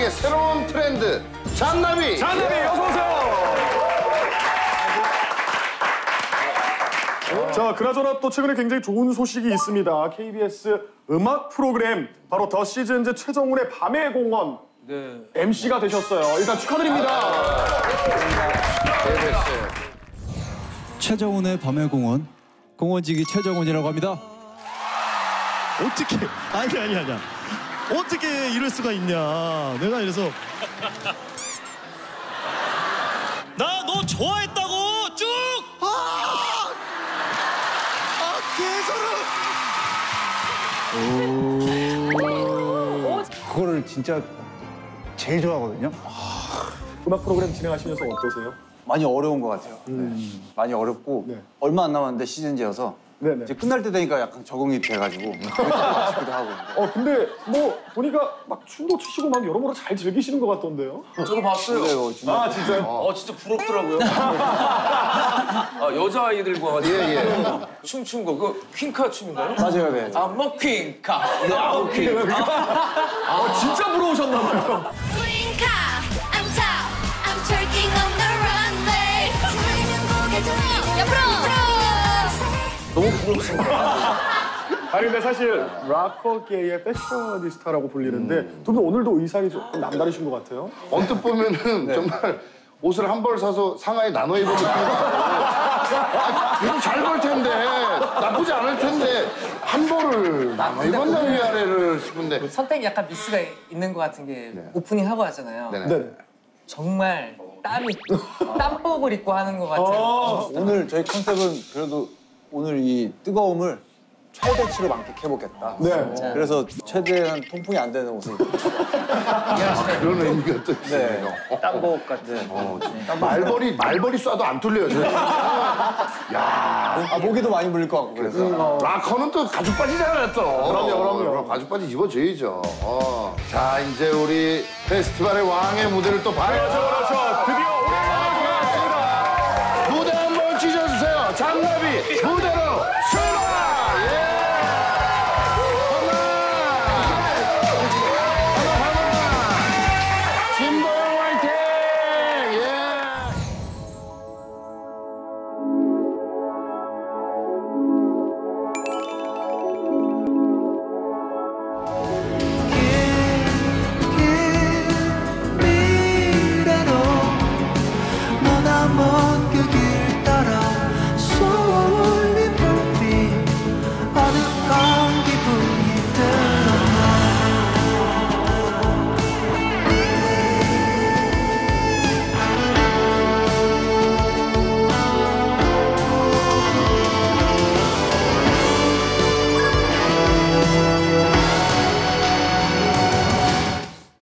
음악의 새로운 트렌드 잔나비! 잔나비 어서 오세요! 자, 그나저나 또 최근에 굉장히 좋은 소식이 있습니다. KBS 음악 프로그램 바로 더 시즌즈 최정훈의 밤의 공원 네. MC가 되셨어요. 일단 축하드립니다. 최정훈의 밤의 공원 공원지기 최정훈이라고 합니다. 어떻게? 아니야. 어떻게 이럴 수가 있냐? 내가 이래서 나 너 좋아했다고 쭉. 개소름. 그거를 진짜 제일 좋아하거든요. 음악 프로그램 진행하시면서 어떠세요? 많이 어려운 것 같아요. 네. 많이 어렵고 네. 얼마 안 남았는데 시즌제여서. 네네. 이제 끝날 때 되니까 약간 적응이 돼가지고 싶기도 하고. 근데 뭐 보니까 막 춤도 추시고 막 여러모로 잘 즐기시는 것 같던데요? 저도 봤어요. 그래요, 진짜. 아 진짜요? 진짜 부럽더라고요. 여자아이들과 춤춘 거 그 퀸카 춤인가요? 맞아요, 네. 뭐 퀸카, 퀸카. 진짜 부러우셨나 봐요. 퀸카, I'm top, I'm twerking on the runway. 옆으로. 너무 부럽습니다. 아니 근데 사실 락커계의 패셔니스타라고 불리는데 두 분 오늘도 의상이 조금 남다르신 것 같아요. 언뜻 보면은 네. 정말 옷을 한 벌 사서 상하이 나눠 입은 느낌이 나요. 잘 벌 텐데 나쁘지 않을 텐데 한 벌을 나눠 입었나 위아래를 싶은데 선택이 약간 미스가 있는 것 같은 게 네. 오프닝 하고 하잖아요. 네네. 정말 땀복을 입고 하는 것 같아요. 오늘 저희 컨셉은 그래도 오늘 이 뜨거움을 최대치로 만끽해보겠다. 네. 그래서 최대한 통풍이 안 되는 옷을 입고. 그런 의미가 또 있네요. 땀복 같은. 말벌이 쏴도 안 뚫려요, 저는. 모기도 많이 물릴 것 같고, 그래서. 락커는 또 가죽바지잖아요, 또. 그럼요. 가죽바지 입어줘야죠. 자, 이제 우리 페스티벌의 왕의 무대를 또 봐야죠. 그렇죠.